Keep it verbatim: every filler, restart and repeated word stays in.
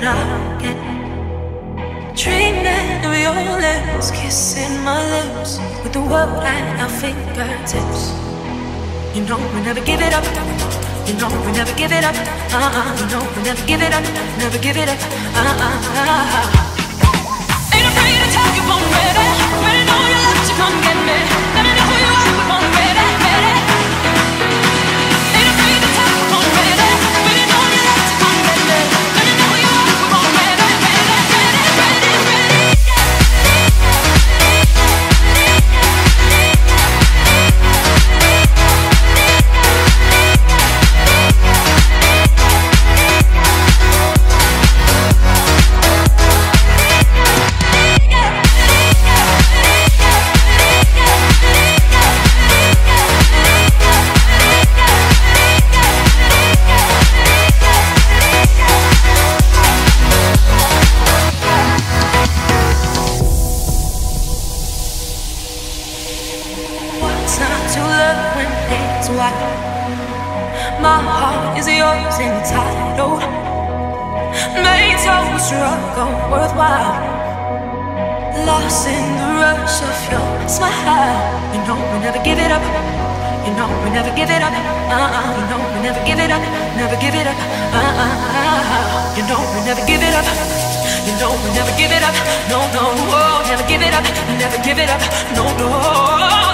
that I get. Dreaming of your lips, kissing my lips with the world at our fingertips. You know we never give it up. You know we never give it up. Uh-uh. You know we never give it up. Never give it up. Uh-uh. Ain't afraid to tell you I'm ready. Ready to know you love to come get me. Let me know who you are. I'm ready, ready. Ain't afraid to tell you I'm ready. Ready to know you love to come get me. Let me know who you are. I'm ready, ready, ready, ready, ready. My heart is yours and entitled. Made to struggle worthwhile. Lost in the rush of your smile. You know we never give it up. You know we never give it up. Uh-uh. You know we never give it up. Never give it up. Uh-uh. You know we never give it up. You know we never give it up. No, no, oh, never give it up. Never give it up. No, no.